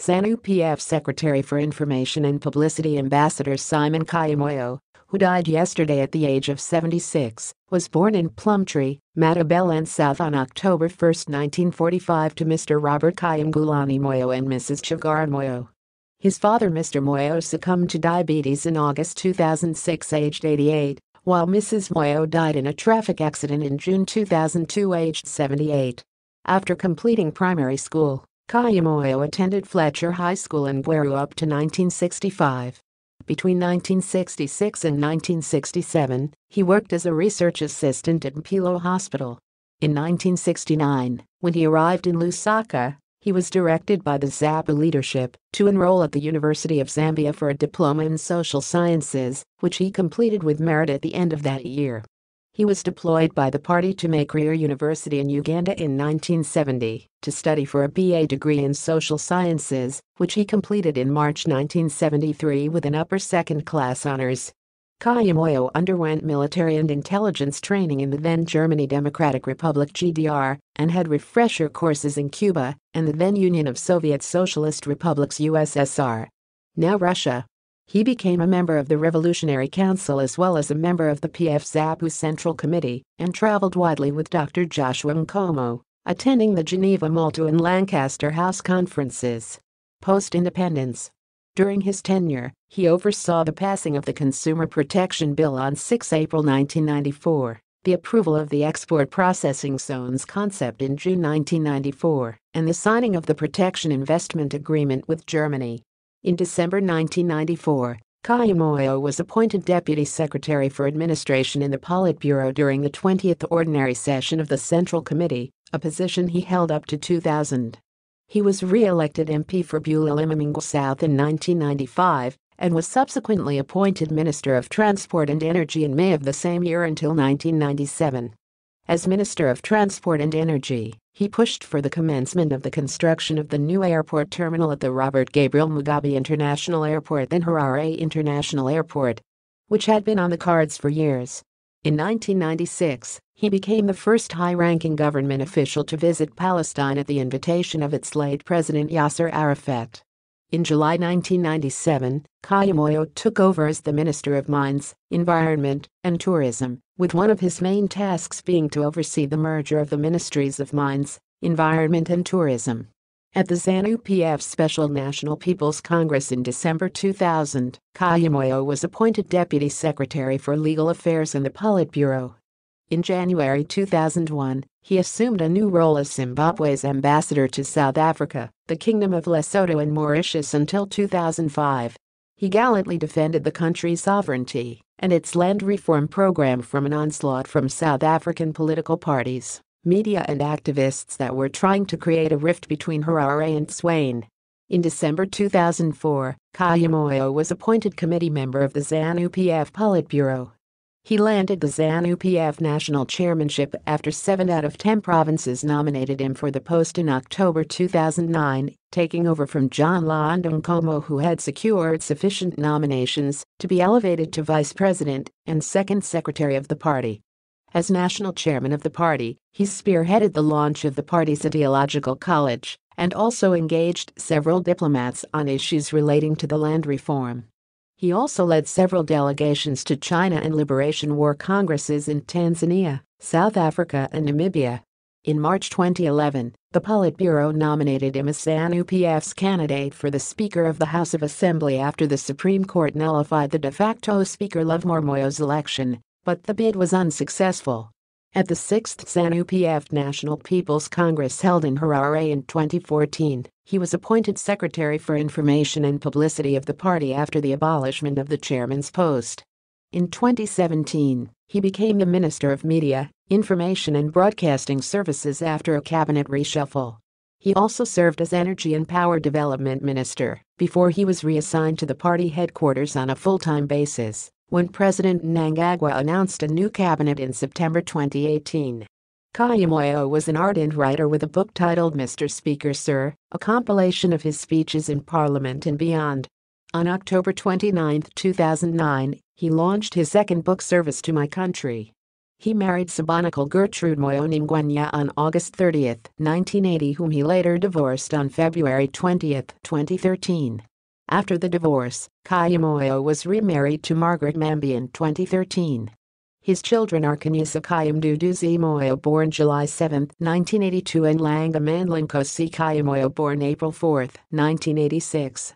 ZANU-PF Secretary for Information and Publicity Ambassador Simon Khaya Moyo, who died yesterday at the age of 76, was born in Plumtree, Matabeleland South on October 1, 1945 to Mr. Robert Khaya Ngulani Moyo and Mrs. Tshagara Moyo. His father Mr. Moyo succumbed to diabetes in August 2006 aged 88, while Mrs. Moyo died in a traffic accident in June 2002 aged 78. After completing primary school, Khaya Moyo attended Fletcher High School in Gweru up to 1965. Between 1966 and 1967, he worked as a research assistant at Mpilo Hospital. In 1969, when he arrived in Lusaka, he was directed by the ZAPU leadership to enroll at the University of Zambia for a diploma in social sciences, which he completed with merit at the end of that year. He was deployed by the party to Makerere University in Uganda in 1970 to study for a BA degree in social sciences, which he completed in March 1973 with an upper second class honors. Khaya Moyo underwent military and intelligence training in the then Germany Democratic Republic (GDR) and had refresher courses in Cuba and the then Union of Soviet Socialist Republics (USSR), now Russia. He became a member of the Revolutionary Council as well as a member of the PF ZAPU Central Committee and traveled widely with Dr. Joshua Nkomo, attending the Geneva, Malta and Lancaster House conferences. Post-independence. During his tenure, he oversaw the passing of the Consumer Protection Bill on 6 April 1994, the approval of the Export Processing Zones concept in June 1994, and the signing of the Protection Investment Agreement with Germany. In December 1994, Khaya Moyo was appointed Deputy Secretary for Administration in the Politburo during the 20th Ordinary Session of the Central Committee, a position he held up to 2000. He was re-elected MP for Bulilimangwe South in 1995 and was subsequently appointed Minister of Transport and Energy in May of the same year until 1997. As Minister of Transport and Energy, he pushed for the commencement of the construction of the new airport terminal at the Robert Gabriel Mugabe International Airport, then Harare International Airport, which had been on the cards for years. In 1996, he became the first high-ranking government official to visit Palestine at the invitation of its late president Yasser Arafat. In July 1997, Khaya Moyo took over as the Minister of Mines, Environment, and Tourism, with one of his main tasks being to oversee the merger of the Ministries of Mines, Environment and Tourism. At the ZANU-PF Special National People's Congress in December 2000, Khaya Moyo was appointed Deputy Secretary for Legal Affairs in the Politburo. In January 2001, he assumed a new role as Zimbabwe's ambassador to South Africa, the Kingdom of Lesotho and Mauritius until 2005. He gallantly defended the country's sovereignty and its land reform program from an onslaught from South African political parties, media and activists that were trying to create a rift between Harare and Swain. In December 2004, Khaya Moyo was appointed committee member of the ZANU-PF Politburo. He landed the ZANU-PF national chairmanship after 7 out of 10 provinces nominated him for the post in October 2009, taking over from John Nkomo, who had secured sufficient nominations to be elevated to vice president and second secretary of the party. As national chairman of the party, he spearheaded the launch of the party's ideological college and also engaged several diplomats on issues relating to the land reform. He also led several delegations to China and Liberation War congresses in Tanzania, South Africa and Namibia. In March 2011, the Politburo nominated him as ZANU-PF's candidate for the Speaker of the House of Assembly after the Supreme Court nullified the de facto Speaker Lovemore Moyo's election, but the bid was unsuccessful. At the 6th ZANU-PF National People's Congress held in Harare in 2014, he was appointed Secretary for Information and Publicity of the party after the abolishment of the chairman's post. In 2017, he became the Minister of Media, Information and Broadcasting Services after a cabinet reshuffle. He also served as Energy and Power Development Minister before he was reassigned to the party headquarters on a full-time basis when President Nangagwa announced a new cabinet in September 2018. Khaya Moyo was an ardent writer with a book titled Mr. Speaker Sir, a compilation of his speeches in Parliament and beyond. On October 29, 2009, he launched his second book Service to My Country. he married Sabbatical Gertrude Moyo Ningwenya on August 30, 1980, whom he later divorced on February 20, 2013. After the divorce, Khaya Moyo was remarried to Margaret Mambi in 2013. His children are Kanyasa Kayam Dudu Zimoyo, born July 7, 1982, and Langaman Linkosi Khaya Moyo, born April 4, 1986.